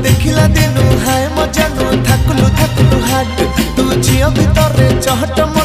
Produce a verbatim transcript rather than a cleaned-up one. देखिला दिनु हाय मजानु थाकुलु थाकुलु हाट तू झियो भीतर चहट।